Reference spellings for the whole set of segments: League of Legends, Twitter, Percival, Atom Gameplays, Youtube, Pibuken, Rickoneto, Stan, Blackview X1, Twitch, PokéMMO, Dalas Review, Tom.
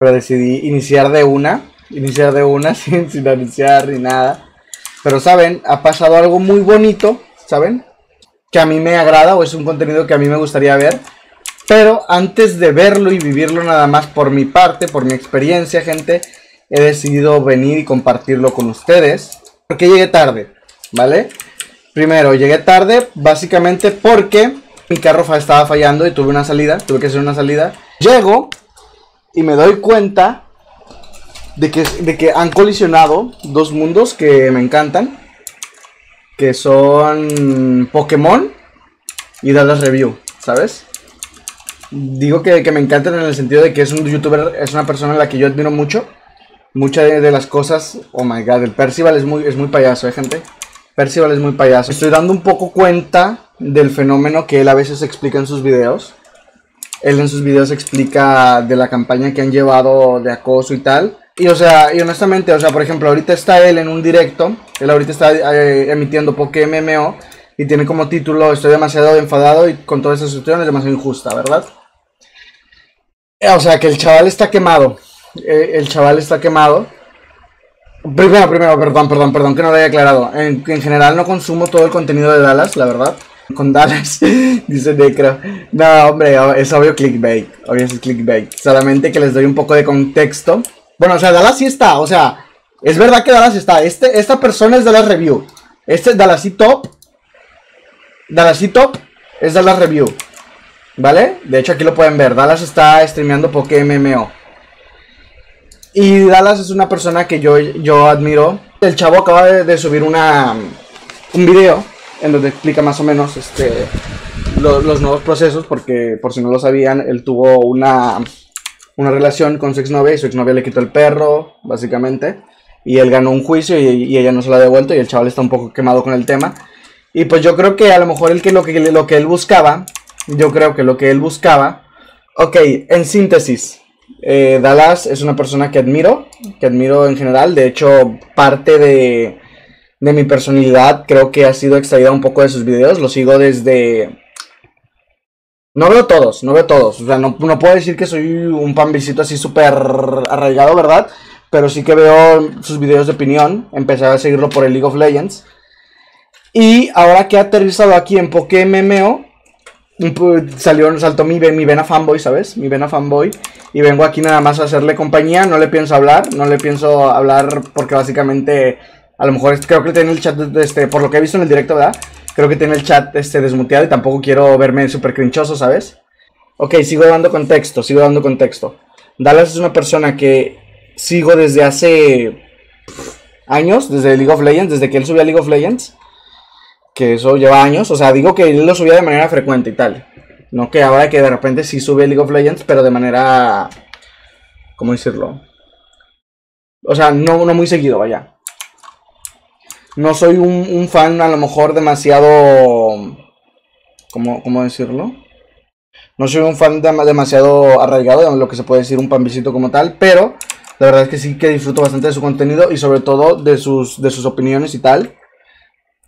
pero decidí iniciar de una sin anunciar ni nada. Pero saben, ha pasado algo muy bonito, ¿saben? Que a mí me agrada o es un contenido que a mí me gustaría ver. Pero antes de verlo y vivirlo nada más por mi parte, por mi experiencia, gente, he decidido venir y compartirlo con ustedes. Porque llegué tarde, ¿vale? Primero, llegué tarde básicamente porque mi carro estaba fallando y tuve que hacer una salida. Llego y me doy cuenta de que han colisionado dos mundos que me encantan, que son Pokémon y Dalas Review, ¿sabes? Digo que me encantan en el sentido de que es un youtuber, es una persona a la que yo admiro mucho. Muchas de las cosas... Oh my god, el Percival es muy payaso, gente. Percival es muy payaso. Estoy dando un poco cuenta del fenómeno que él a veces explica en sus videos. Él en sus videos explica de la campaña que han llevado de acoso y tal. Y o sea, y honestamente, o sea, por ejemplo, ahorita está él en un directo. Él ahorita está emitiendo PokéMMO y tiene como título: estoy demasiado enfadado y con toda esta situación es demasiado injusta, ¿verdad? O sea, que el chaval está quemado. El chaval está quemado. Primero, perdón, que no lo haya aclarado. En general no consumo todo el contenido de Dalas, la verdad. Con Dalas, dice Necro. No, hombre, es obvio clickbait. Obvio es clickbait. Solamente que les doy un poco de contexto. Bueno, o sea, Dalas sí está, o sea, es verdad que Dalas está. Esta persona es Dalas Review. Este es Dalas y Top es Dalas Review, ¿vale? De hecho aquí lo pueden ver, Dalas está streameando PokéMMO. Y Dalas es una persona que yo admiro. El chavo acaba de subir un video en donde explica más o menos los nuevos procesos, porque por si no lo sabían, él tuvo una relación con su exnovia y su exnovia le quitó el perro, básicamente. Y él ganó un juicio y ella no se lo ha devuelto y el chaval está un poco quemado con el tema. Y pues yo creo que a lo mejor lo que él buscaba... Ok, en síntesis... Dalas es una persona que admiro en general. De hecho, parte de mi personalidad creo que ha sido extraída un poco de sus videos. Lo sigo desde... No veo todos. O sea, no puedo decir que soy un panvisito así súper arraigado, ¿verdad? Pero sí que veo sus videos de opinión. Empecé a seguirlo por el League of Legends. Y ahora que ha aterrizado aquí en PokéMMO, saltó mi vena fanboy, ¿sabes? Mi vena fanboy. Y vengo aquí nada más a hacerle compañía. No le pienso hablar porque básicamente... A lo mejor creo que tiene el chat, por lo que he visto en el directo, ¿verdad? Creo que tiene el chat desmuteado y tampoco quiero verme súper crinchoso, ¿sabes? Ok, sigo dando contexto. Dalas es una persona que sigo desde hace años, desde League of Legends, desde que él subió a League of Legends. Que eso lleva años, o sea, digo que él lo subía de manera frecuente y tal. No que ahora que de repente sí sube League of Legends, pero de manera... ¿Cómo decirlo? O sea, no muy seguido, vaya. No soy un fan a lo mejor demasiado... ¿Cómo decirlo? No soy un fan demasiado arraigado, de lo que se puede decir un panvisito como tal, pero la verdad es que sí que disfruto bastante de su contenido y sobre todo de sus opiniones y tal.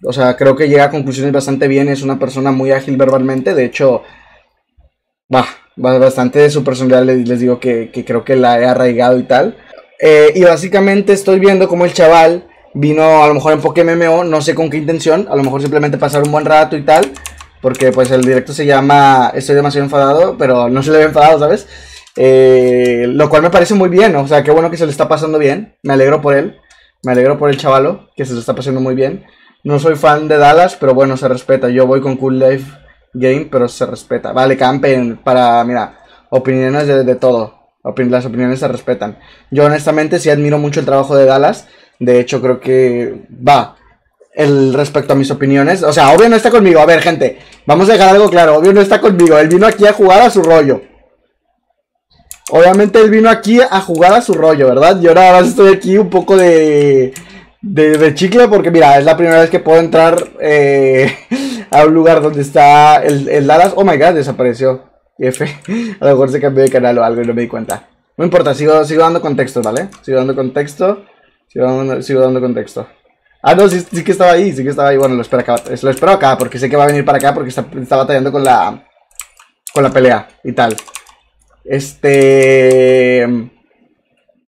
O sea, creo que llega a conclusiones bastante bien. Es una persona muy ágil verbalmente. De hecho, va bastante de su personalidad. Les digo que creo que la he arraigado y tal. Y básicamente estoy viendo cómo el chaval vino a lo mejor en PokéMMO. No sé con qué intención. A lo mejor simplemente pasar un buen rato y tal. Porque pues el directo se llama estoy demasiado enfadado. Pero no se le ve enfadado, ¿sabes? Lo cual me parece muy bien. O sea, qué bueno que se le está pasando bien. Me alegro por él. Me alegro por el chavalo que se le está pasando muy bien. No soy fan de Dalas, pero bueno, se respeta. Yo voy con Cool Life Game, pero se respeta. Vale, campen para, mira, opiniones de todo. Las opiniones se respetan. Yo honestamente sí admiro mucho el trabajo de Dalas. De hecho, creo que respecto a mis opiniones. O sea, obvio no está conmigo. A ver, gente, vamos a dejar algo claro. Obvio no está conmigo. Él vino aquí a jugar a su rollo. Obviamente él vino aquí a jugar a su rollo, ¿verdad? Yo nada más estoy aquí un poco de chicle, porque mira, es la primera vez que puedo entrar a un lugar donde está el Dalas. Oh my god, desapareció. F. A lo mejor se cambió de canal o algo y no me di cuenta. No importa, sigo dando contexto, ¿vale? Sigo dando contexto. Ah, no, sí que estaba ahí, Bueno, lo espero acá, porque sé que va a venir para acá, porque está batallando con la pelea y tal.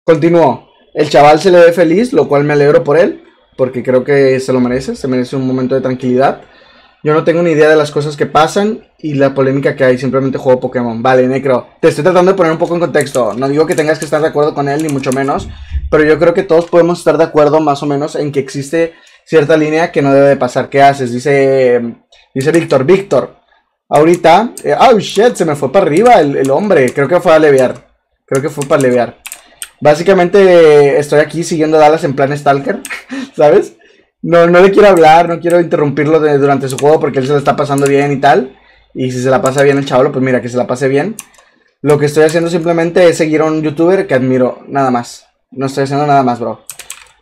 Continuó. El chaval se le ve feliz, lo cual me alegro por él, porque creo que se lo merece. Se merece un momento de tranquilidad. Yo no tengo ni idea de las cosas que pasan y la polémica que hay, simplemente juego Pokémon. Vale, Necro, te estoy tratando de poner un poco en contexto. No digo que tengas que estar de acuerdo con él, ni mucho menos, pero yo creo que todos podemos estar de acuerdo más o menos en que existe cierta línea que no debe de pasar. ¿Qué haces? Dice Víctor. Ahorita, oh shit, se me fue para arriba el hombre. Creo que fue a levear. Básicamente estoy aquí siguiendo a Dalas en plan Stalker, ¿sabes? No le quiero hablar, no quiero interrumpirlo durante su juego porque él se la está pasando bien y tal. Y si se la pasa bien el chavalo, pues mira, que se la pase bien. Lo que estoy haciendo simplemente es seguir a un youtuber que admiro, nada más. No estoy haciendo nada más, bro.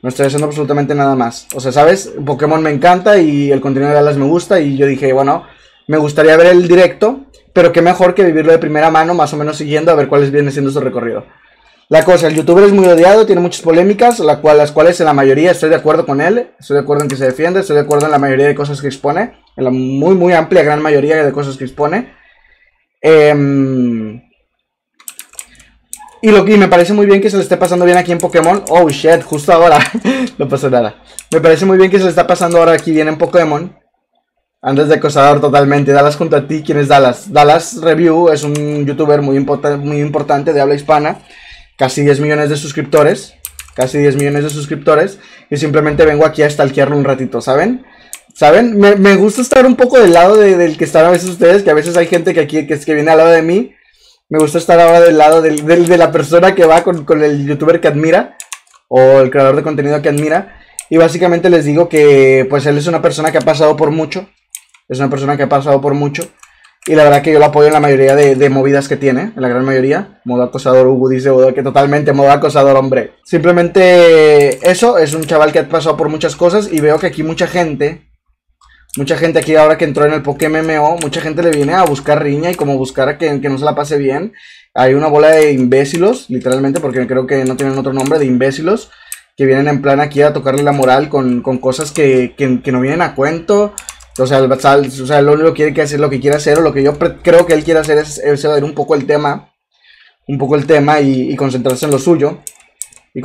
No estoy haciendo absolutamente nada más. O sea, ¿sabes? Pokémon me encanta y el contenido de Dalas me gusta. Y yo dije, bueno, me gustaría ver el directo, pero qué mejor que vivirlo de primera mano, más o menos siguiendo a ver cuáles viene siendo su recorrido. La cosa, el youtuber es muy odiado, tiene muchas polémicas, las cuales en la mayoría estoy de acuerdo con él, estoy de acuerdo en que se defiende, estoy de acuerdo en la mayoría de cosas que expone, en la muy amplia gran mayoría de cosas que expone. Y me parece muy bien que se le esté pasando bien aquí en Pokémon. Oh shit, justo ahora, no pasó nada. Me parece muy bien que se le está pasando ahora aquí bien en Pokémon. Antes de acosador totalmente, Dalas junto a ti, ¿quién es Dalas? Dalas Review es un youtuber muy importante de habla hispana. Casi 10 millones de suscriptores. Y simplemente vengo aquí a stalkearlo un ratito, ¿saben? Me gusta estar un poco del lado del que están a veces ustedes. Que a veces hay gente que aquí que viene al lado de mí. Me gusta estar ahora del lado de la persona que va con el youtuber que admira. O el creador de contenido que admira. Y básicamente les digo que pues él es una persona que ha pasado por mucho. Y la verdad que yo lo apoyo en la mayoría de movidas que tiene, en la gran mayoría. Modo acosador, Hugo dice que totalmente modo acosador, hombre. Simplemente eso, es un chaval que ha pasado por muchas cosas y veo que aquí mucha gente aquí ahora que entró en el PokéMMO, mucha gente le viene a buscar riña y como buscar a que no se la pase bien. Hay una bola de imbécilos, literalmente, porque creo que no tienen otro nombre, de imbécilos, que vienen en plan aquí a tocarle la moral con cosas que no vienen a cuento. O sea, lo único que quiere hacer, lo que quiere hacer, o lo que yo creo que él quiere hacer es evadir un poco el tema y concentrarse en lo suyo. Y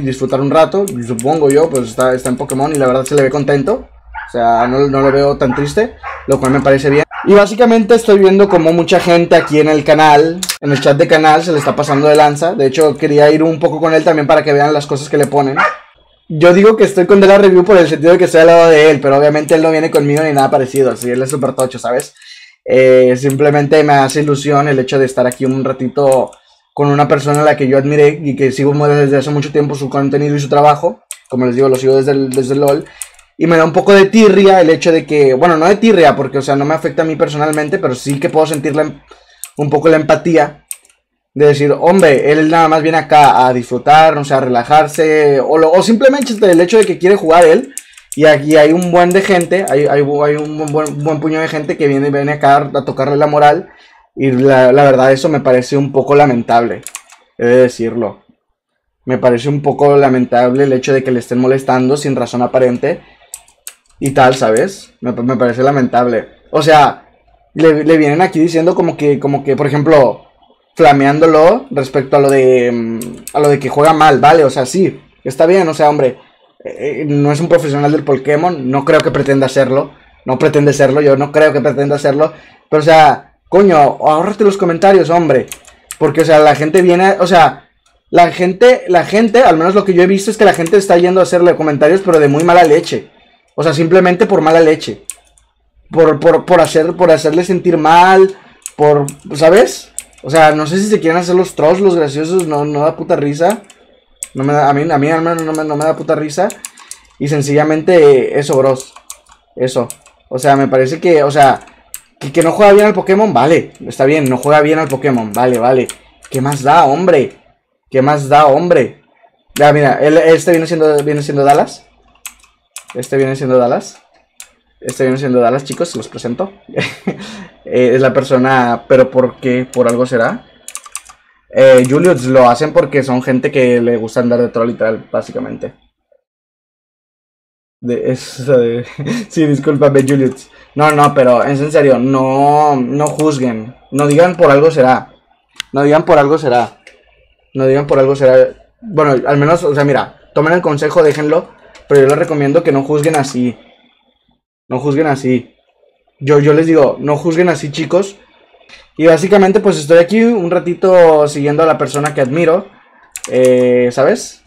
disfrutar un rato. Y supongo yo, pues está en Pokémon y la verdad se le ve contento. O sea, no lo veo tan triste, lo cual me parece bien. Y básicamente estoy viendo como mucha gente aquí en el canal, en el chat de canal, se le está pasando de lanza. De hecho, quería ir un poco con él también para que vean las cosas que le ponen. Yo digo que estoy con Dalas Review por el sentido de que estoy al lado de él, pero obviamente él no viene conmigo ni nada parecido, así él es súper tocho, ¿sabes? Simplemente me hace ilusión el hecho de estar aquí un ratito con una persona a la que yo admiré y que sigo desde hace mucho tiempo su contenido y su trabajo, como les digo, lo sigo desde LOL, y me da un poco de tirria el hecho de que, bueno, no de tirria, porque, o sea, no me afecta a mí personalmente, pero sí que puedo sentir un poco la empatía. De decir, hombre, él nada más viene acá a disfrutar, no sé, a relajarse, o simplemente el hecho de que quiere jugar él. Y aquí hay un buen de gente, hay un buen puño de gente que viene acá a tocarle la moral. Y la verdad eso me parece un poco lamentable, he de decirlo. Me parece un poco lamentable el hecho de que le estén molestando sin razón aparente y tal, ¿sabes? Me parece lamentable. O sea, le vienen aquí diciendo como que por ejemplo... flameándolo respecto a lo de que juega mal, ¿vale? O sea, sí, está bien, o sea, hombre, no es un profesional del Pokémon, no creo que pretenda hacerlo, pero, o sea, coño, ahórrate los comentarios, hombre, porque, o sea, la gente viene, o sea, la gente, al menos lo que yo he visto es que la gente está yendo a hacerle comentarios, pero de muy mala leche, o sea, simplemente por mala leche, por hacerle sentir mal, ¿sabes? O sea, no sé si se quieren hacer los trolls, los graciosos, no da puta risa. A mí al menos no me da puta risa. Y sencillamente eso, bros. Eso. O sea, me parece que, o sea, que no juega bien al Pokémon, vale. Está bien, no juega bien al Pokémon, vale. ¿Qué más da, hombre? Ya, mira, este viene siendo Dalas. Chicos, se los presento. Es la persona, pero por algo será. Julius lo hacen porque son gente que le gusta andar de troll literal, básicamente. Sí, discúlpame, Julius. No, pero es en serio, no juzguen. No digan por algo será. Bueno, al menos, o sea, mira, tomen el consejo, déjenlo, pero yo les recomiendo que no juzguen así. No juzguen así. Yo les digo, no juzguen así, chicos. Y básicamente, pues estoy aquí un ratito siguiendo a la persona que admiro, ¿sabes?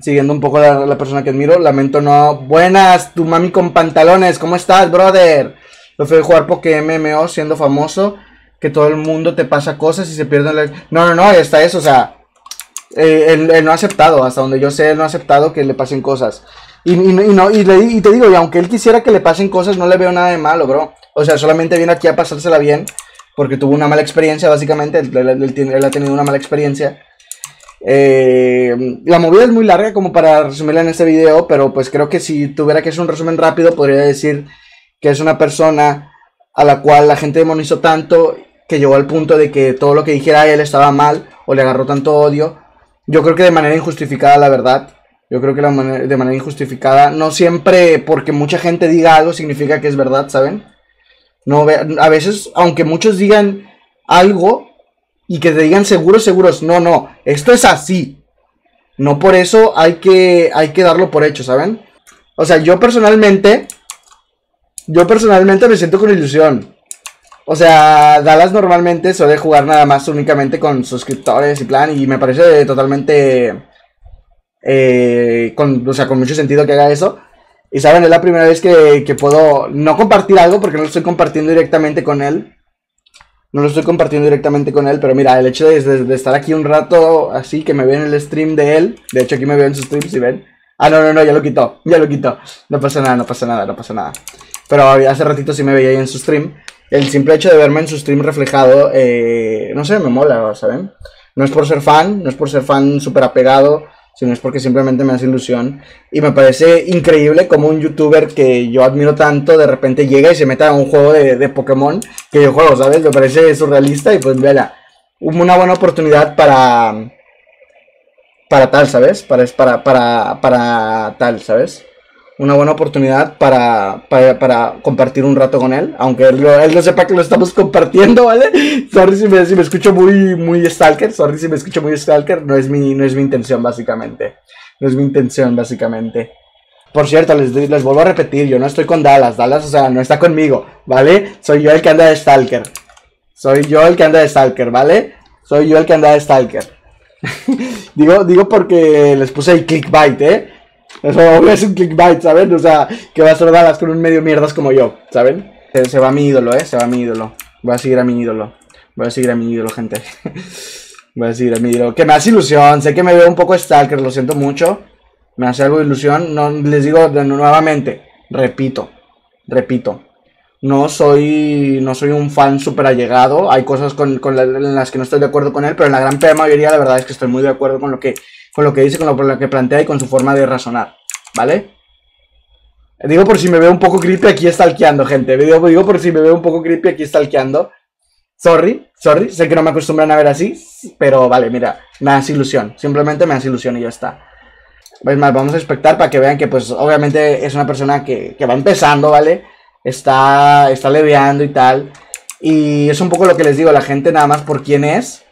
Siguiendo un poco a la persona que admiro. Lamento no... Buenas, tu mami con pantalones. ¿Cómo estás, brother? Lo fui a jugar PokéMMO siendo famoso. Que todo el mundo te pasa cosas y se pierden... No, está eso, o sea... él no ha aceptado, hasta donde yo sé, él no ha aceptado que le pasen cosas. Y te digo, y aunque él quisiera que le pasen cosas, no le veo nada de malo, bro. O sea, solamente viene aquí a pasársela bien. Porque tuvo una mala experiencia, básicamente. Él ha tenido una mala experiencia. La movida es muy larga como para resumirla en este video, pero pues creo que si tuviera que hacer un resumen rápido, podría decir que es una persona a la cual la gente demonizó tanto que llegó al punto de que todo lo que dijera él estaba mal, o le agarró tanto odio. Yo creo que de manera injustificada, la verdad. Yo creo que de manera injustificada. No siempre porque mucha gente diga algo significa que es verdad, ¿saben? No, a veces, aunque muchos digan algo y que te digan seguros, no, esto es así. No por eso hay que darlo por hecho, ¿saben? O sea, yo personalmente me siento con ilusión. O sea, Dalas normalmente suele jugar nada más únicamente con suscriptores y plan, y me parece totalmente... o sea, con mucho sentido que haga eso. Y saben, es la primera vez que puedo no compartir algo, porque no lo estoy compartiendo directamente con él. Pero mira, el hecho de estar aquí un rato así, que me vean el stream de él. De hecho, aquí me veo en sus streams, ¿sí ven? Ah, no, ya lo quitó. No pasa nada. Pero hace ratito sí me veía ahí en su stream. El simple hecho de verme en su stream reflejado, no sé, me mola, ¿saben? No es por ser fan, súper apegado, sino es porque simplemente me hace ilusión. Y me parece increíble como un youtuber que yo admiro tanto, de repente llega y se meta a un juego de Pokémon que yo juego, ¿sabes? Me parece surrealista y pues vela, una buena oportunidad para tal, ¿sabes? Para tal, ¿sabes? Una buena oportunidad para compartir un rato con él, aunque él no sepa que lo estamos compartiendo, ¿vale? Sorry si me escucho muy stalker, no es mi intención, básicamente. Por cierto, les vuelvo a repetir, yo no estoy con Dalas, o sea, no está conmigo, ¿vale? Soy yo el que anda de stalker. digo porque les puse el clickbait, ¿eh? Eso es un clickbait, ¿saben? O sea, que va a ser Dalas con un medio mierdas como yo, ¿saben? Se va mi ídolo, ¿eh? Se va mi ídolo. Voy a seguir a mi ídolo, gente. Voy a seguir a mi ídolo. Que me hace ilusión. Sé que me veo un poco stalker, lo siento mucho. Me hace algo de ilusión. No, les digo nuevamente, repito. No soy un fan súper allegado. Hay cosas en las que no estoy de acuerdo con él, pero en la gran mayoría la verdad es que estoy muy de acuerdo con lo que dice, con lo que plantea y con su forma de razonar, ¿vale? Digo por si me veo un poco creepy aquí stalkeando, gente. Digo por si me veo un poco creepy aquí stalkeando. Sorry, sé que no me acostumbran a ver así, pero vale, mira, me hace ilusión. Simplemente me hace ilusión y ya está. Pues más, vamos a expectar para que vean que pues obviamente es una persona que va empezando, ¿vale? Está leveando y tal. Y es un poco lo que les digo, la gente nada más por quién es.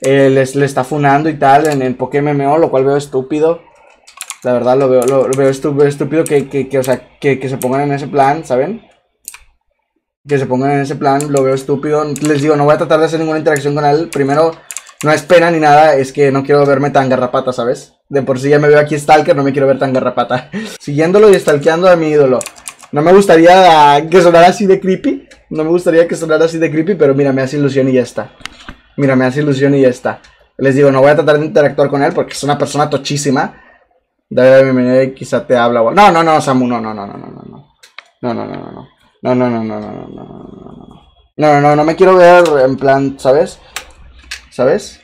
Le está funando y tal en el PokéMMO, lo cual veo estúpido. La verdad lo veo estúpido o sea, que se pongan en ese plan, ¿saben? Que se pongan en ese plan, lo veo estúpido. Les digo, no voy a tratar de hacer ninguna interacción con él. Primero, no es pena ni nada, es que no quiero verme tan garrapata, ¿sabes? De por sí ya me veo aquí stalker, no me quiero ver tan garrapata. Siguiéndolo y stalkeando a mi ídolo. No me gustaría que sonara así de creepy. Pero mira, me hace ilusión y ya está. Les digo, no voy a tratar de interactuar con él porque es una persona tochísima. Dale la bienvenida y quizá te habla. No, Samu, no me quiero ver en plan, ¿sabes? Es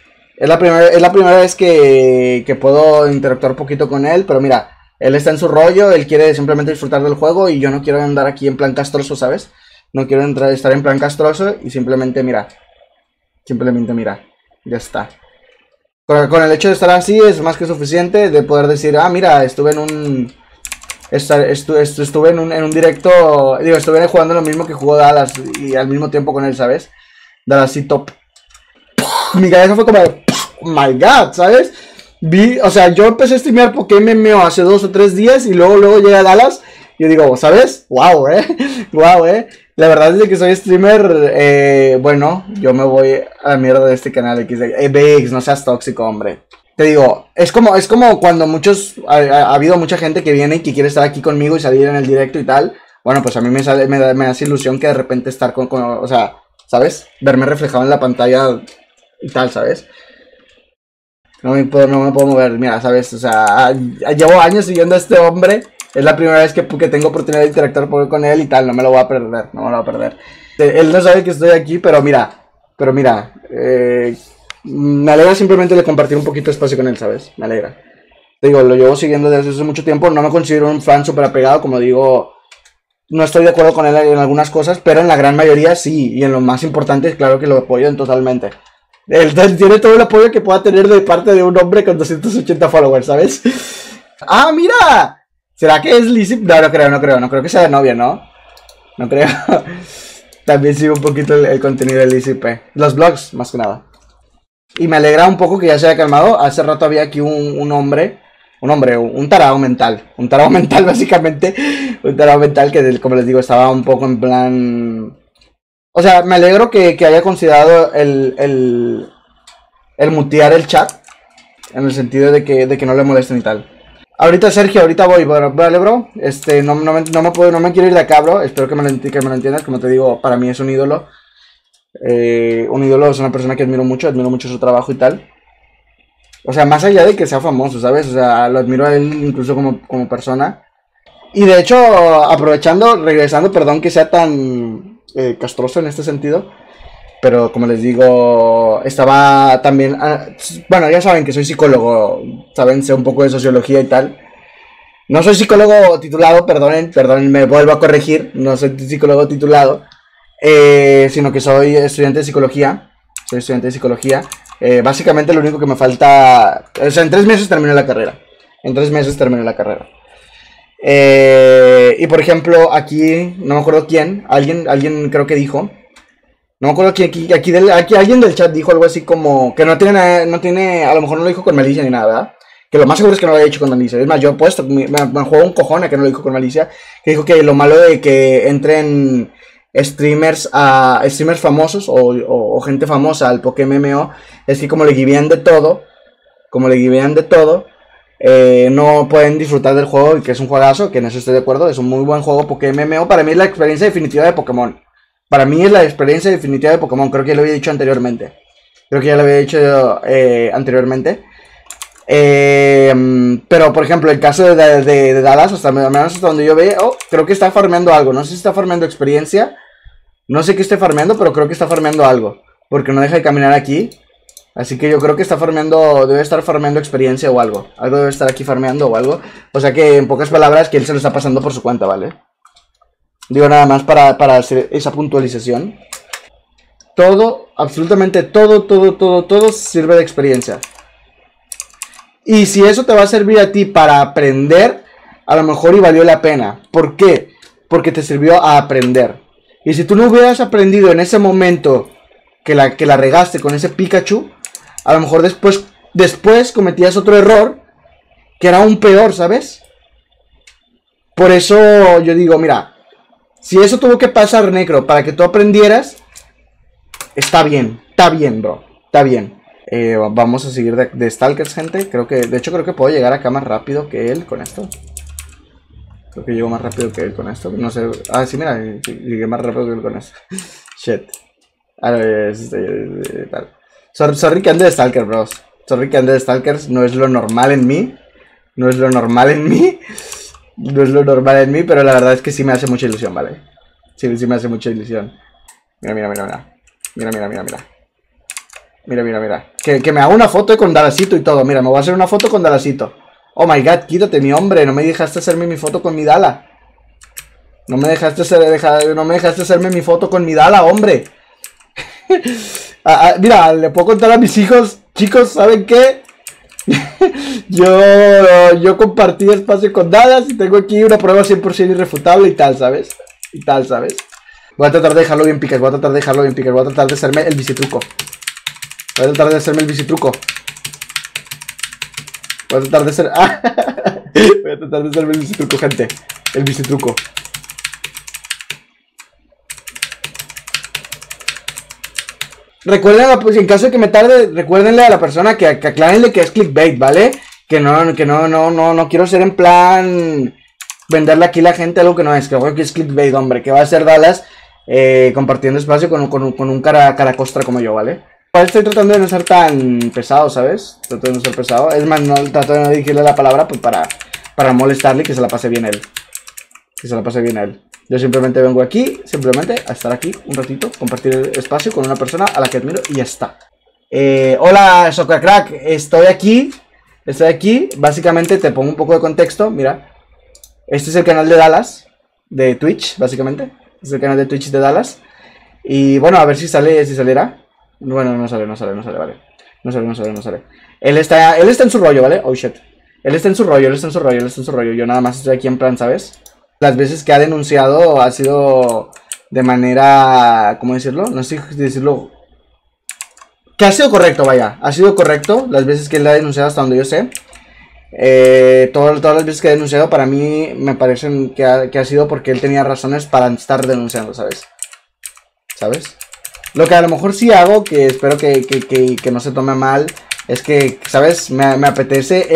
la primera vez que puedo interactuar un poquito con él, pero mira, él está en su rollo, él quiere simplemente disfrutar del juego y yo no quiero andar aquí en plan castroso, ¿sabes? No quiero estar en plan castroso y simplemente, mira... ya está. Con el hecho de estar así es más que suficiente de poder decir, ah, mira, estuve en un directo, digo, estuve jugando lo mismo que jugó Dalas y al mismo tiempo con él, ¿sabes? Dalas y top. Mi cabeza fue como, oh my god, ¿sabes? vi, o sea, yo empecé a streamear PokéMMO hace 2 o 3 días y luego llegué a Dalas. Yo digo, ¿sabes? ¡Wow, wow, La verdad es que soy streamer, bueno, yo me voy a la mierda de este canal X. Biggs, no seas tóxico, hombre. Te digo, es como cuando muchos, ha habido mucha gente que viene y que quiere estar aquí conmigo y salir en el directo y tal. Bueno, pues a mí me hace ilusión que de repente estar con, o sea, ¿sabes? Verme reflejado en la pantalla y tal, ¿sabes? No me puedo mover, mira, ¿sabes? O sea, llevo años siguiendo a este hombre. Es la primera vez que tengo oportunidad de interactuar con él y tal, no me lo voy a perder, no me lo voy a perder. Él no sabe que estoy aquí, pero mira, me alegra simplemente de compartir un poquito de espacio con él, ¿sabes? Me alegra. Te digo, lo llevo siguiendo desde hace mucho tiempo, no me considero un fan súper apegado, como digo, no estoy de acuerdo con él en algunas cosas, pero en la gran mayoría sí, y en lo más importante, claro que lo apoyo totalmente. Él tiene todo el apoyo que pueda tener de parte de un hombre con 280 followers, ¿sabes? ¡Ah, mira! ¿Será que es Lizzie? No, no creo que sea de novia, ¿no? No creo. También sigo un poquito el contenido de Lizzie P. Los vlogs, más que nada. Y me alegra un poco que ya se haya calmado. Hace rato había aquí un tarado mental. Un tarado mental, básicamente. Un tarado mental que, como les digo, estaba un poco en plan... O sea, me alegro que haya considerado el mutear el chat. En el sentido de que no le molesten y tal. Ahorita, Sergio, ahorita voy, vale, bro. No me quiero ir de acá, bro. Espero que me lo entiendas. Como te digo, para mí es un ídolo. Un ídolo es una persona que admiro mucho su trabajo y tal. O sea, más allá de que sea famoso, ¿sabes? O sea, lo admiro a él incluso como persona. Y de hecho, regresando, perdón que sea tan castroso en este sentido. Pero como les digo, estaba también... Bueno, ya saben que soy psicólogo, saben, sé un poco de sociología y tal. No soy psicólogo titulado, perdonen, me vuelvo a corregir, no soy psicólogo titulado, sino que soy estudiante de psicología. Básicamente lo único que me falta... O sea, en 3 meses terminé la carrera. Y por ejemplo, aquí, no me acuerdo quién, alguien creo que dijo... No me acuerdo que aquí alguien del chat dijo algo así como que no tiene, a lo mejor no lo dijo con malicia ni nada, ¿verdad? Que lo más seguro es que no lo haya hecho con malicia. Es más, yo he puesto, me juego un cojón a que no lo dijo con malicia. Que dijo que lo malo de que entren streamers streamers famosos o gente famosa al PokéMMO es que como le guían de todo, no pueden disfrutar del juego, que es un juegazo, que en eso estoy de acuerdo, es un muy buen juego PokéMMO. Para mí es la experiencia definitiva de Pokémon. Para mí es la experiencia definitiva de Pokémon, creo que ya lo había dicho anteriormente. Pero, por ejemplo, el caso de Dalas, hasta donde yo veo, creo que está farmeando algo. No sé si está farmeando experiencia. No sé qué esté farmeando, pero creo que está farmeando algo. Porque no deja de caminar aquí. Así que yo creo que está farmeando, debe estar farmeando experiencia o algo. Algo debe estar aquí farmeando o algo. O sea que, en pocas palabras, que él se lo está pasando por su cuenta, ¿vale? Digo nada más para hacer esa puntualización. Todo, absolutamente todo sirve de experiencia. Y si eso te va a servir a ti para aprender, a lo mejor y valió la pena. ¿Por qué? Porque te sirvió a aprender. Y si tú no hubieras aprendido en ese momento que la regaste con ese Pikachu, a lo mejor después cometías otro error que era aún peor, ¿sabes? Por eso yo digo, mira... Si eso tuvo que pasar, Necro, para que tú aprendieras, está bien, bro, está bien. Vamos a seguir de Stalkers, gente. De hecho creo que puedo llegar acá más rápido que él con esto. Creo que llego más rápido que él con esto, no sé. Ah, sí, mira, llegué más rápido que él con esto. Shit. Sorry que ande de Stalker, bros. Sorry que ande de Stalkers, no es lo normal en mí. Pero la verdad es que sí me hace mucha ilusión, ¿vale? Sí me hace mucha ilusión. Mira. Que me haga una foto con Dalasito y todo. Mira, me voy a hacer una foto con Dalasito. Oh my god, quítate, mi hombre. No me dejaste hacerme mi foto con mi Dala. No me dejaste hacerme mi foto con mi Dala, hombre. Mira, le puedo contar a mis hijos. Chicos, ¿saben qué? yo compartí espacio con Dalas y tengo aquí una prueba 100% irrefutable y tal, ¿sabes? Voy a tratar de dejarlo bien picas, voy a tratar de hacerme el bicitruco. Voy a tratar de hacer... Voy a tratar de hacer el bicitruco, gente. El bicitruco. Recuerden, pues, en caso de que me tarde, recuérdenle a la persona que aclárenle que es clickbait, ¿vale? Que no quiero ser en plan... venderle aquí a la gente algo que no es. Que creo que es clickbait, hombre. Que va a ser Dalas compartiendo espacio con un caracostra como yo, ¿vale? Pues estoy tratando de no ser tan pesado, ¿sabes? Trato de no ser pesado. Es más, no, trato de no dirigirle la palabra pues, para molestarle y que se la pase bien él. Que se la pase bien él. Yo simplemente vengo aquí, simplemente a estar aquí un ratito, compartir el espacio con una persona a la que admiro y ya está. Hola, Socacrack, estoy aquí. Estoy aquí. Básicamente te pongo un poco de contexto, mira. Este es el canal de Dalas, de Twitch, básicamente. Es el canal de Twitch de Dalas. Y bueno, a ver si sale, si saliera. Bueno, no sale, vale. No sale. Él está en su rollo, ¿vale? Oh, shit. Él está en su rollo. Yo nada más estoy aquí en plan, ¿sabes? Las veces que ha denunciado ha sido de manera... ¿Cómo decirlo? No sé decirlo... Que ha sido correcto, vaya. Ha sido correcto las veces que él ha denunciado hasta donde yo sé. Todas las veces que ha denunciado para mí me parecen que ha sido porque él tenía razones para estar denunciando, ¿sabes? ¿Sabes? Lo que a lo mejor sí hago, que espero que no se tome mal, es que, ¿sabes? Me apetece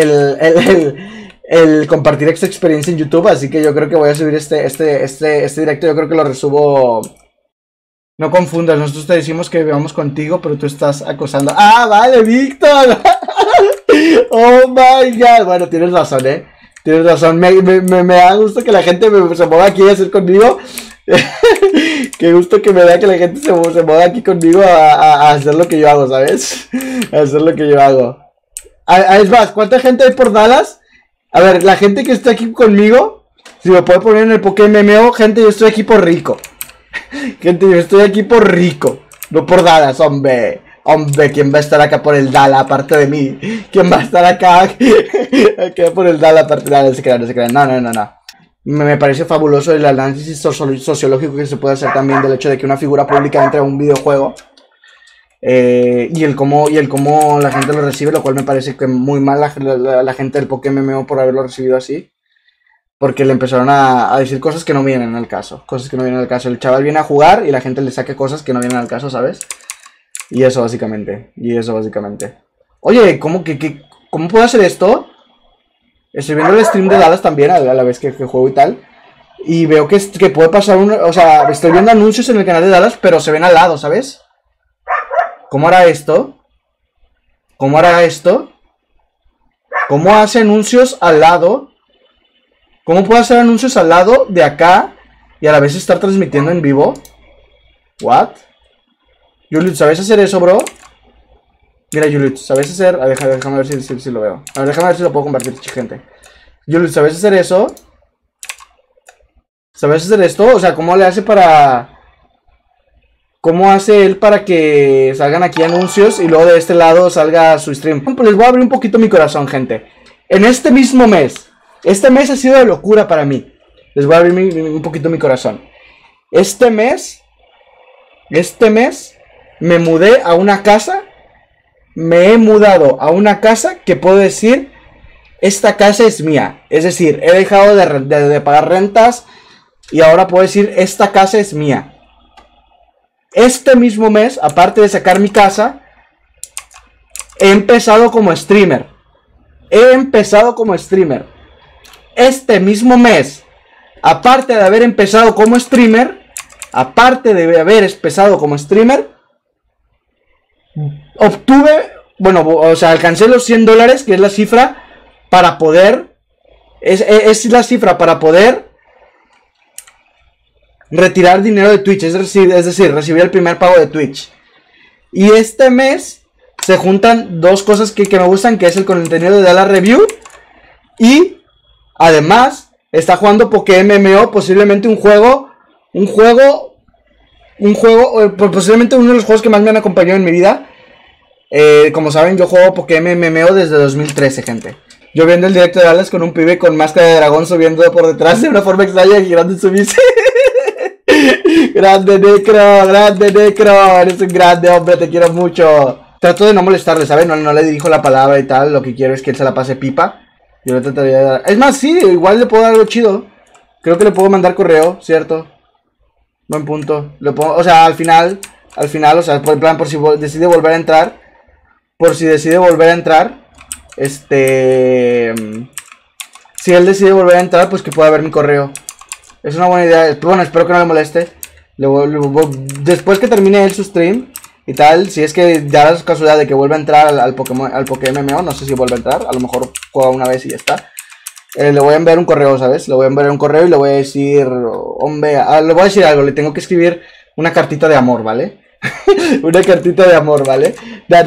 el compartir esta experiencia en YouTube, así que yo creo que voy a subir este directo, yo creo que lo resubo... No confundas, nosotros te decimos que vivamos contigo, pero tú estás acosando... ¡Ah, vale, Víctor! Oh my god, bueno, tienes razón, tienes razón, me da gusto que la gente se mueva aquí a hacer conmigo. Qué gusto que me da que la gente se mueva aquí conmigo a hacer lo que yo hago, ¿sabes? A hacer lo que yo hago. Es más, ¿cuánta gente hay por Dalas? A ver, la gente que está aquí conmigo, si me puede poner en el PokéMMO, gente, yo estoy aquí por Rico. Gente, yo estoy aquí por Rico, no por Dalas, hombre. Hombre, ¿quién va a estar acá por el Dala aparte de mí? ¿Quién va a estar acá por el Dala aparte de mí? No se crean. No. Me parece fabuloso el análisis sociológico que se puede hacer también del hecho de que una figura pública entre a un videojuego y el cómo la gente lo recibe, lo cual me parece que muy mal la gente del PokéMMO por haberlo recibido así. Porque le empezaron a decir cosas que no vienen al caso. El chaval viene a jugar y la gente le saca cosas que no vienen al caso, ¿sabes? Y eso básicamente. Oye, ¿cómo puedo hacer esto? Estoy viendo el stream de Dalas también a la vez que juego y tal. Y veo que puede pasar un... O sea, estoy viendo anuncios en el canal de Dalas, pero se ven al lado, ¿sabes? ¿Cómo hará esto? ¿Cómo hace anuncios al lado? ¿Cómo puedo hacer anuncios al lado de acá y a la vez estar transmitiendo en vivo? ¿What? Yulut, ¿sabes hacer eso, bro? Mira, Yulut, ¿sabes hacer...? A ver, déjame ver si lo veo. A ver, déjame ver si lo puedo compartir, gente. Yulut, ¿sabes hacer eso? ¿Sabes hacer esto? O sea, ¿cómo le hace para...? ¿Cómo hace él para que salgan aquí anuncios y luego de este lado salga su stream? Pues les voy a abrir un poquito mi corazón, gente. En este mismo mes. Este mes ha sido de locura para mí. Les voy a abrir un poquito mi corazón. Este mes... Me mudé a una casa. Me he mudado a una casa que puedo decir, esta casa es mía. Es decir, he dejado de pagar rentas y ahora puedo decir, esta casa es mía. Este mismo mes, aparte de sacar mi casa, he empezado como streamer. Este mismo mes, aparte de haber empezado como streamer, obtuve, bueno, o sea, alcancé los $100, que es la cifra para poder, es la cifra para poder retirar dinero de Twitch, es decir, recibir el primer pago de Twitch. Y este mes se juntan dos cosas que me gustan, que es el contenido de Dalas Review y además está jugando PokéMMO, posiblemente un juego, posiblemente uno de los juegos que más me han acompañado en mi vida. Como saben, yo juego PokéMMO desde 2013, gente. Yo viendo el directo de Dalas con un pibe con máscara de dragón subiendo por detrás de una forma extraña y girando en su bici. Grande Necro, eres un grande hombre, te quiero mucho. Trato de no molestarle, ¿sabes? No le dirijo la palabra y tal. Lo que quiero es que él se la pase pipa. Yo le trataría de dar... Es más, sí, igual le puedo dar algo chido. Creo que le puedo mandar correo, ¿cierto? Buen punto. Le puedo... O sea, al final, o sea, por el plan, por si decide volver a entrar. Si él decide volver a entrar, pues que pueda ver mi correo. Es una buena idea. Bueno, espero que no le moleste. Después que termine él su stream y tal, si es que da la casualidad de que vuelva a entrar al PokéMMO, no sé si vuelve a entrar, a lo mejor juega una vez y ya está. Le voy a enviar un correo, ¿sabes? Le voy a enviar un correo y le voy a decir, hombre, le voy a decir algo, le tengo que escribir una cartita de amor, ¿vale? Una cartita de amor, ¿vale? No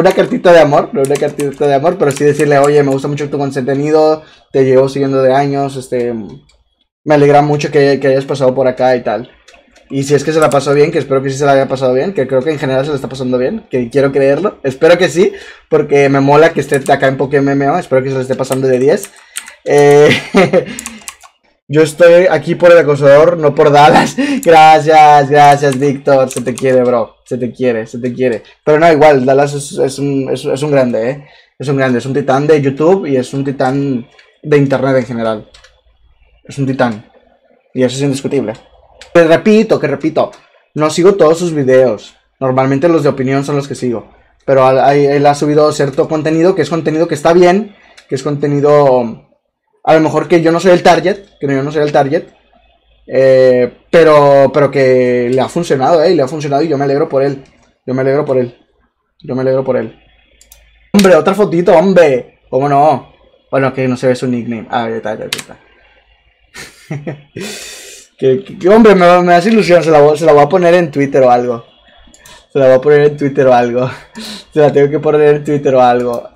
una cartita de amor, no una cartita de amor, pero sí decirle, oye, me gusta mucho tu contenido, te llevo siguiendo de años, me alegra mucho que hayas pasado por acá y tal. Y si es que se la pasó bien, que espero que sí se la haya pasado bien, que creo que en general se la está pasando bien, que quiero creerlo, espero que sí, porque me mola que esté acá en PokéMMO, espero que se la esté pasando de 10. Yo estoy aquí por el acosador, no por Dalas. Gracias Víctor, se te quiere, bro, se te quiere. Pero no, igual, Dalas es un grande, es un titán de YouTube y es un titán de internet en general. Es un titán, y eso es indiscutible. Que repito, no sigo todos sus videos. Normalmente los de opinión son los que sigo. Pero él ha subido cierto contenido, que es contenido que está bien, que es contenido... A lo mejor que yo no soy el target, pero que le ha funcionado, y yo me alegro por él. Hombre, otra fotito, hombre. ¿Cómo no? Bueno, que no se ve su nickname. Ah, ya está. Que hombre, me hace ilusión, se la voy a poner en Twitter o algo. Se la tengo que poner en Twitter o algo.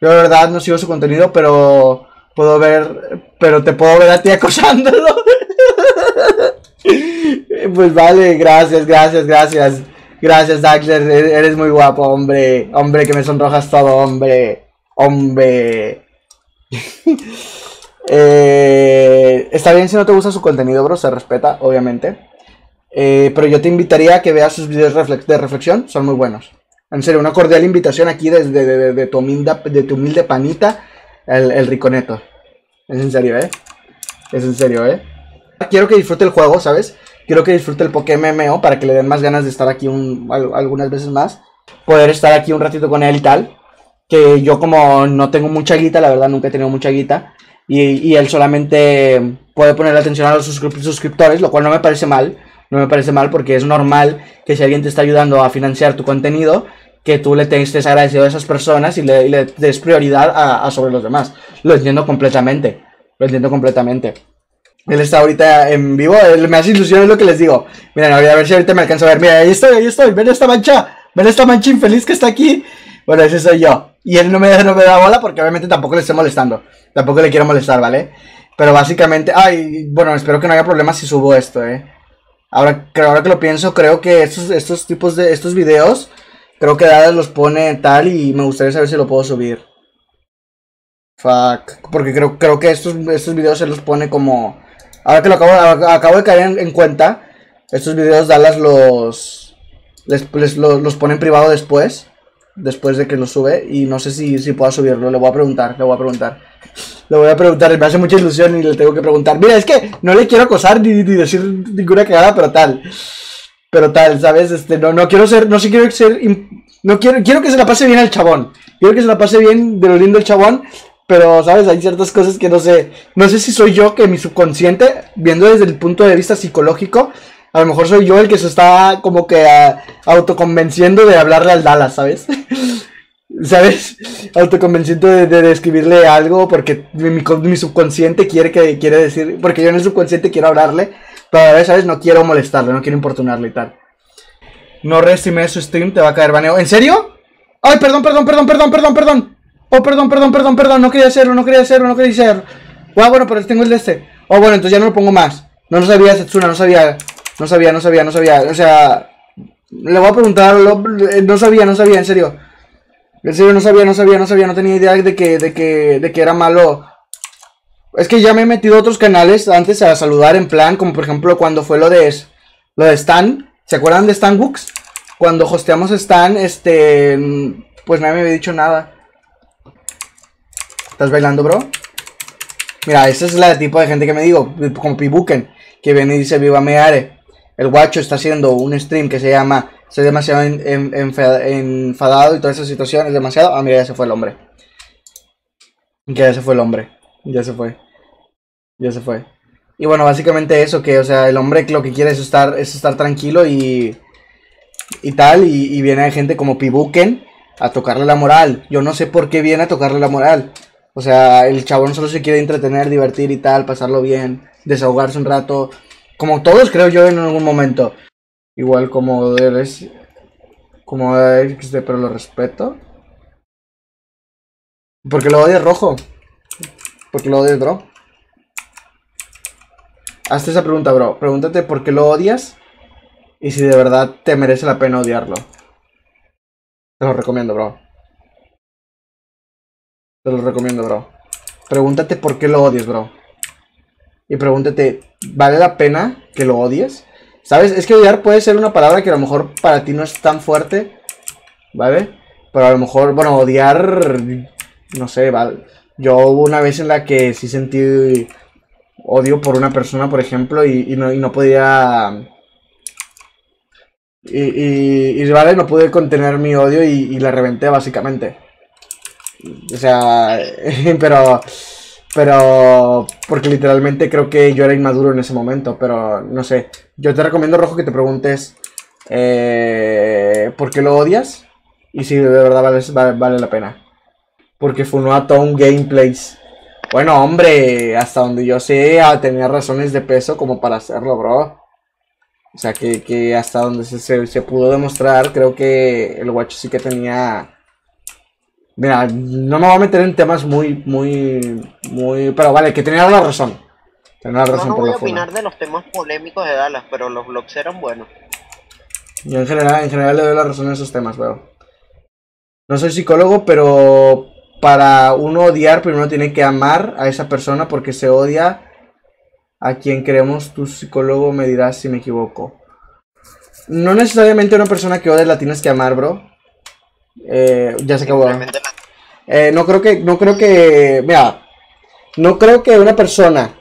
Yo de verdad no sigo su contenido, pero puedo ver, te puedo ver a ti acosándolo. Pues vale, gracias. Gracias, Daxler, eres muy guapo, hombre. Hombre, que me sonrojas todo, hombre. Está bien si no te gusta su contenido, bro, se respeta, obviamente. Pero yo te invitaría a que veas sus videos de reflexión, son muy buenos. En serio, una cordial invitación aquí desde de tu humilde panita, el Rickoneto. Es en serio, Quiero que disfrute el juego, ¿sabes? Quiero que disfrute el PokéMMO para que le den más ganas de estar aquí algunas veces más. Poder estar aquí un ratito con él y tal. Que yo como no tengo mucha guita, la verdad nunca he tenido mucha guita. Y él solamente puede poner atención a los suscriptores, lo cual no me parece mal. No me parece mal porque es normal que si alguien te está ayudando a financiar tu contenido, que tú le estés agradecido a esas personas y le des prioridad a sobre los demás. Lo entiendo completamente. Él está ahorita en vivo, él me hace ilusión, es lo que les digo. Miren, a ver si ahorita me alcanza a ver. Mira, ahí estoy, ven esta mancha infeliz que está aquí. Bueno, ese soy yo. Y él no me da bola porque obviamente tampoco le estoy molestando. Tampoco le quiero molestar, ¿vale? Pero básicamente... Ay, bueno, espero que no haya problemas si subo esto, Ahora que lo pienso, creo que estos videos... Creo que Dadas los pone tal y me gustaría saber si lo puedo subir. Fuck. Porque creo que estos videos se los pone como... Ahora que lo acabo de caer en cuenta, estos videos Dadas los pone en privado después de que lo sube, y no sé si pueda subirlo. Le voy a preguntar, me hace mucha ilusión y le tengo que preguntar. Mira, es que no le quiero acosar ni decir ninguna cagada, pero tal, ¿sabes? Quiero que se la pase bien al chabón, quiero que se la pase bien de lo lindo el chabón, pero, ¿sabes? Hay ciertas cosas que no sé si soy yo que mi subconsciente, viendo desde el punto de vista psicológico, a lo mejor soy yo el que se está como que autoconvenciendo de hablarle al Dalas, ¿sabes? ¿Sabes? Autoconvenciendo de escribirle algo porque mi subconsciente quiere decir... Porque yo en el subconsciente quiero hablarle, pero a veces, ¿sabes? No quiero molestarle, no quiero importunarle y tal. No restime su stream, te va a caer baneo. ¿En serio? ¡Ay, perdón! ¡Oh, perdón! No quería hacerlo. ¡Guau, bueno, pero tengo el de este! ¡Oh, bueno, entonces ya no lo pongo más! No sabía, Setsuna. O sea, le voy a preguntar. No sabía, en serio. No tenía idea de que era malo. Es que ya me he metido a otros canales antes a saludar en plan, como por ejemplo cuando fue lo de Stan. ¿Se acuerdan de Stan Wooks? Cuando hosteamos Stan, pues nadie me había dicho nada. ¿Estás bailando, bro? Mira, esa es la tipo de gente que me digo, como Pibuken, que viene y dice, viva Meare. El guacho está haciendo un stream que se llama, estoy demasiado enfadado y toda esa situación, es demasiado. Ah, mira, ya se fue el hombre. Ya se fue. Y bueno, básicamente eso, que, o sea, el hombre lo que quiere es estar tranquilo y tal, y viene gente como Pibuken a tocarle la moral. Yo no sé por qué viene a tocarle la moral. O sea, el chabón solo se quiere entretener, divertir y tal, pasarlo bien, desahogarse un rato, como todos, creo yo, en algún momento. Igual como eres, como XD, pero lo respeto. Porque lo odias, rojo. Porque lo odias, bro. Hazte esa pregunta, bro. Pregúntate por qué lo odias y si de verdad te merece la pena odiarlo. Te lo recomiendo, bro. Pregúntate por qué lo odias, bro. Y pregúntate, ¿vale la pena que lo odies? ¿Sabes? Es que odiar puede ser una palabra que a lo mejor para ti no es tan fuerte, ¿vale? Pero a lo mejor, bueno, odiar, no sé, ¿vale? Yo hubo una vez en la que sí sentí odio por una persona, por ejemplo, y no podía... vale, no pude contener mi odio y la reventé, básicamente. O sea, pero porque literalmente creo que yo era inmaduro en ese momento, pero no sé. Yo te recomiendo, rojo, que te preguntes por qué lo odias y si de verdad vale la pena. Porque funó a Atom Gameplays. Bueno, hombre, hasta donde yo sé, tenía razones de peso como para hacerlo, bro. O sea, que hasta donde se pudo demostrar, creo que el guacho sí que tenía... Mira, no me voy a meter en temas muy... Pero vale, que tenía una razón. No voy a opinar de los temas polémicos de Dalas, pero los vlogs eran buenos. Yo en general le doy la razón a esos temas, pero... No soy psicólogo, pero... Para uno odiar, primero tiene que amar a esa persona porque se odia... A quien queremos, tu psicólogo me dirá si me equivoco. No necesariamente una persona que odia la tienes que amar, bro. Ya se acabó. No creo que una persona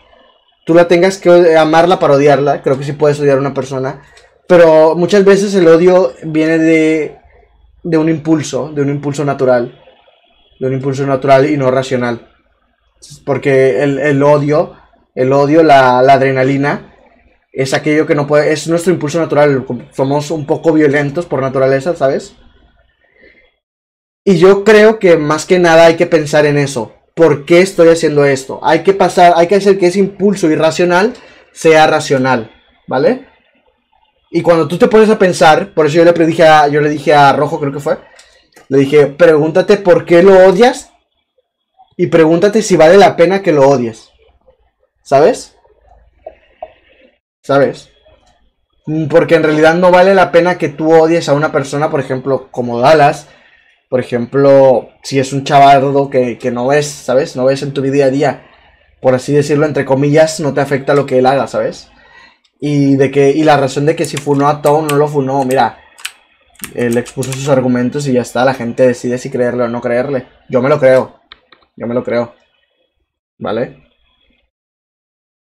tú la tengas que amarla para odiarla. Creo que sí puedes odiar a una persona. Pero muchas veces el odio viene de un impulso natural y no racional. Porque el odio, la adrenalina, es aquello que no puede... Es nuestro impulso natural. Somos un poco violentos por naturaleza, ¿sabes? Y yo creo que más que nada hay que pensar en eso. ¿Por qué estoy haciendo esto? Hay que hacer que ese impulso irracional sea racional, ¿vale? Y cuando tú te pones a pensar... Por eso yo le dije a Rojo, creo que fue. Le dije, pregúntate por qué lo odias. Y pregúntate si vale la pena que lo odies. ¿Sabes? Porque en realidad no vale la pena que tú odies a una persona, por ejemplo, como Dalas. Por ejemplo, si es un chavardo que no ves, ¿sabes? No ves en tu día a día. Por así decirlo, entre comillas, no te afecta lo que él haga, ¿sabes? Y la razón de que si funó a Tom, no lo funó, mira. Él expuso sus argumentos y ya está. La gente decide si creerle o no creerle. Yo me lo creo. ¿Vale?